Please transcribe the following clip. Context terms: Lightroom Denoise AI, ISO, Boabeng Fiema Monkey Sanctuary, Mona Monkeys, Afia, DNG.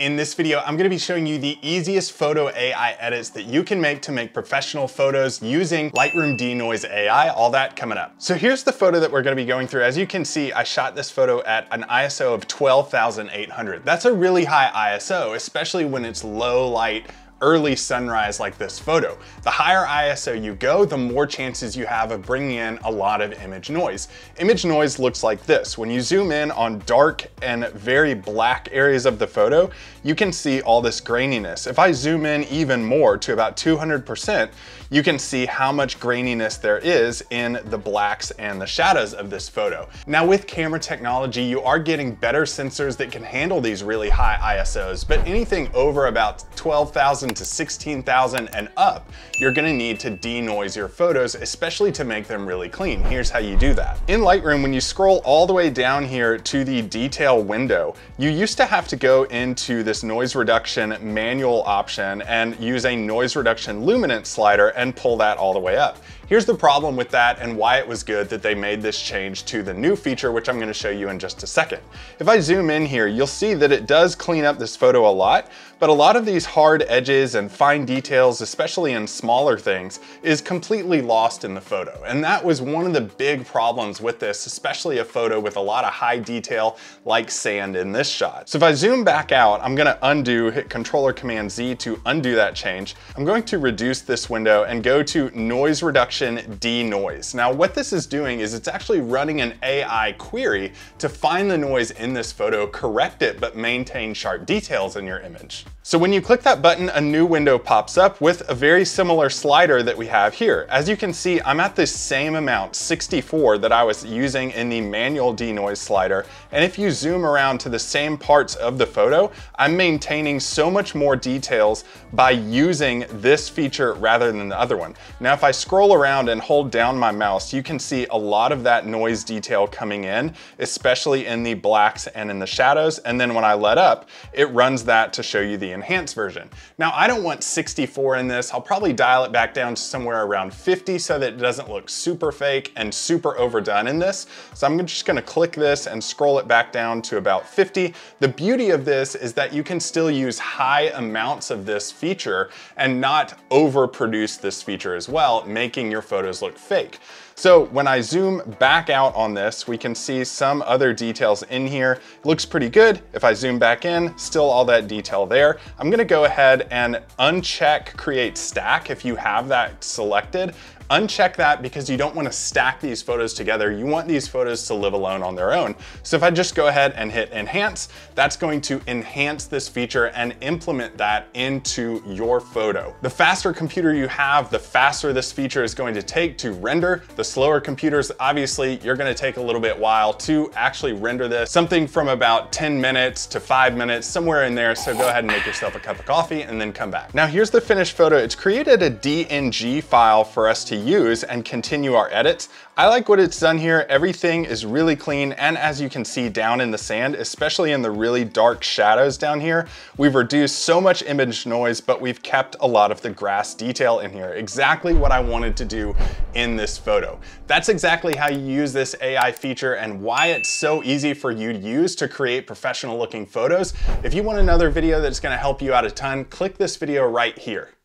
In this video, I'm gonna be showing you the easiest photo AI edits that you can make to make professional photos using Lightroom Denoise AI, all that coming up. So here's the photo that we're gonna be going through. As you can see, I shot this photo at an ISO of 12,800. That's a really high ISO, especially when it's low light, early sunrise like this photo. The higher ISO you go, the more chances you have of bringing in a lot of image noise. Image noise looks like this. When you zoom in on dark and very black areas of the photo, you can see all this graininess. If I zoom in even more to about 200%, you can see how much graininess there is in the blacks and the shadows of this photo. Now with camera technology, you are getting better sensors that can handle these really high ISOs, but anything over about 12,000 to 16,000 and up, you're gonna need to denoise your photos, especially to make them really clean. Here's how you do that. In Lightroom, when you scroll all the way down here to the detail window, you used to have to go into this noise reduction manual option and use a noise reduction luminance slider and pull that all the way up. Here's the problem with that and why it was good that they made this change to the new feature, which I'm gonna show you in just a second. If I zoom in here, you'll see that it does clean up this photo a lot, but a lot of these hard edges and fine details, especially in smaller things, is completely lost in the photo. And that was one of the big problems with this, especially a photo with a lot of high detail like sand in this shot. So if I zoom back out, I'm gonna undo, hit Control or Command Z to undo that change. I'm going to reduce this window and go to noise reduction denoise. Now what this is doing is it's actually running an AI query to find the noise in this photo, correct it, but maintain sharp details in your image. So when you click that button, a new window pops up with a very similar slider that we have here. As you can see, I'm at the same amount, 64, that I was using in the manual denoise slider. And if you zoom around to the same parts of the photo, I'm maintaining so much more details by using this feature rather than the other one. Now if I scroll around and hold down my mouse, you can see a lot of that noise detail coming in, especially in the blacks and in the shadows. And then when I let up, it runs that to show you the enhanced version. Now I don't want 64 in this. I'll probably dial it back down to somewhere around 50 so that it doesn't look super fake and super overdone in this. So I'm just gonna click this and scroll it back down to about 50. The beauty of this is that you can still use high amounts of this feature and not overproduce this feature as well, making your photos look fake. So when I zoom back out on this, we can see some other details in here. It looks pretty good. If I zoom back in, still all that detail there. I'm gonna go ahead and uncheck create stack if you have that selected. Uncheck that because you don't wanna stack these photos together. You want these photos to live alone on their own. So if I just go ahead and hit enhance, that's going to enhance this feature and implement that into your photo. The faster computer you have, the faster this feature is going to take to render. The slower computers, obviously, you're gonna take a little bit while to actually render this. Something from about 10 minutes to 5 minutes, somewhere in there. So go ahead and make yourself a cup of coffee and then come back. Now here's the finished photo. It's created a DNG file for us to use and continue our edits. I like what it's done here. Everything is really clean. And as you can see down in the sand, especially in the really dark shadows down here, we've reduced so much image noise, but we've kept a lot of the grass detail in here. Exactly what I wanted to do in this photo. That's exactly how you use this AI feature and why it's so easy for you to use to create professional looking photos. If you want another video that's gonna help you out a ton, click this video right here.